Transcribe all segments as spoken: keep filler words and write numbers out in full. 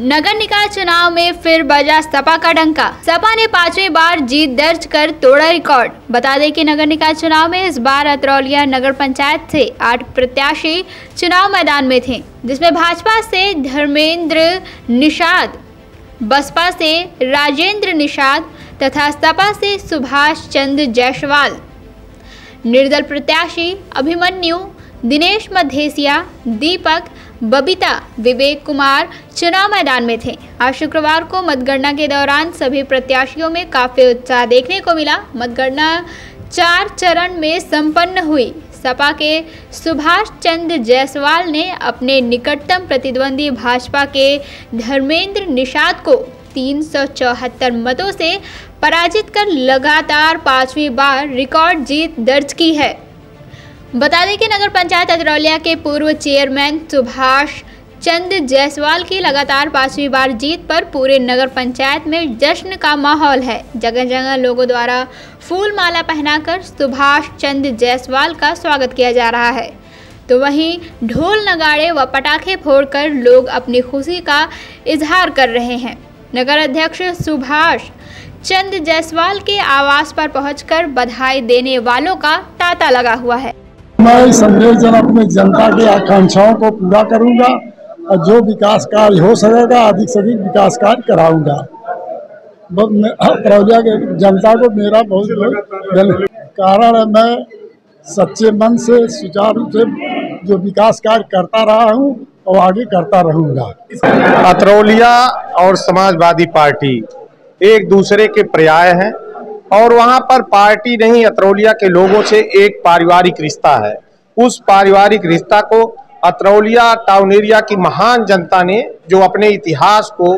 नगर निकाय चुनाव में फिर बजा सपा का डंका। सपा ने पांचवी बार जीत दर्ज कर तोड़ा रिकॉर्ड। बता दें कि नगर निकाय चुनाव में इस बार अतरौलिया नगर पंचायत से आठ प्रत्याशी चुनाव मैदान में थे, जिसमें भाजपा से धर्मेंद्र निषाद, बसपा से राजेंद्र निषाद तथा सपा से सुभाष चंद जायसवाल, निर्दल प्रत्याशी अभिमन्यु, दिनेश मधेसिया, दीपक, बबीता, विवेक कुमार चुनाव मैदान में थे। आज शुक्रवार को मतगणना के दौरान सभी प्रत्याशियों में काफी उत्साह देखने को मिला। मतगणना चार चरण में संपन्न हुई। सपा के सुभाष चंद जायसवाल ने अपने निकटतम प्रतिद्वंदी भाजपा के धर्मेंद्र निषाद को तीन सौ चौहत्तर मतों से पराजित कर लगातार पांचवी बार रिकॉर्ड जीत दर्ज की है। बता दें कि नगर पंचायत अतरौलिया के पूर्व चेयरमैन सुभाष चंद जायसवाल की लगातार पांचवी बार जीत पर पूरे नगर पंचायत में जश्न का माहौल है। जगह जगह लोगों द्वारा फूल माला पहनाकर सुभाष चंद जायसवाल का स्वागत किया जा रहा है, तो वहीं ढोल नगाड़े व पटाखे फोड़कर लोग अपनी खुशी का इजहार कर रहे हैं। नगर अध्यक्ष सुभाष चंद जायसवाल के आवास पर पहुंचकर बधाई देने वालों का तांता लगा हुआ है। मैं इस सम्मेलन अपने जनता के आकांक्षाओं को पूरा करूंगा और जो विकास कार्य हो सकेगा अधिक से अधिक विकास कार्य कराऊंगा। अतरौलिया के जनता को मेरा बहुत बहुत कारण है। मैं सच्चे मन से सुचारू से जो विकास कार्य करता रहा हूं और आगे करता रहूंगा। अतरौलिया और समाजवादी पार्टी एक दूसरे के पर्याय हैं और वहाँ पर पार्टी नहीं अतरौलिया के लोगों से एक पारिवारिक रिश्ता है। उस पारिवारिक रिश्ता को अतरौलिया टाउन एरिया की महान जनता ने जो अपने इतिहास को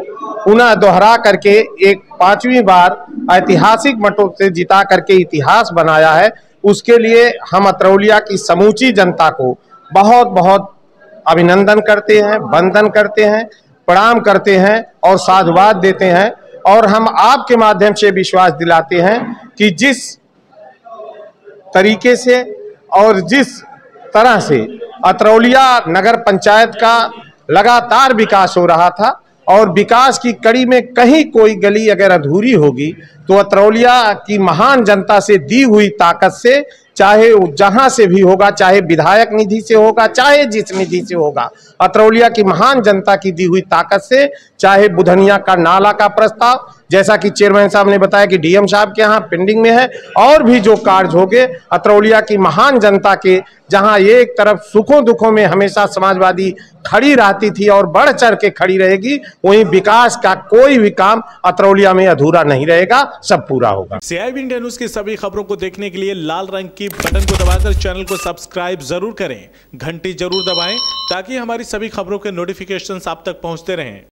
पुनः दोहरा करके एक पांचवी बार ऐतिहासिक मतों से जिता करके इतिहास बनाया है, उसके लिए हम अतरौलिया की समूची जनता को बहुत बहुत अभिनंदन करते हैं, वंदन करते हैं, प्रणाम करते हैं और साधुवाद देते हैं। और हम आपके माध्यम से विश्वास दिलाते हैं कि जिस तरीके से और जिस तरह से अतरौलिया नगर पंचायत का लगातार विकास हो रहा था और विकास की कड़ी में कहीं कोई गली अगर अधूरी होगी तो अतरौलिया की महान जनता से दी हुई ताकत से, चाहे जहां से भी होगा, चाहे विधायक निधि से होगा, चाहे जिस निधि से होगा, अतरौलिया की महान जनता की दी हुई ताकत से, चाहे बुधनिया का नाला का प्रस्ताव जैसा कि चेयरमैन साहब ने बताया कि डीएम साहब के यहाँ पेंडिंग में है, और भी जो कार्य हो गए अतरौलिया की महान जनता के, जहां एक तरफ सुखों दुखों में हमेशा समाजवादी खड़ी रहती थी और बढ़ चढ़ के खड़ी रहेगी, वहीं विकास का कोई भी काम अतरौलिया में अधूरा नहीं रहेगा, सब पूरा होगा। सीआईबी इंडिया न्यूज की सभी खबरों को देखने के लिए लाल रंग की बटन को दबाकर चैनल को सब्सक्राइब जरूर करें, घंटी जरूर दबाएं ताकि हमारी सभी खबरों के नोटिफिकेशन आप तक पहुंचते रहें।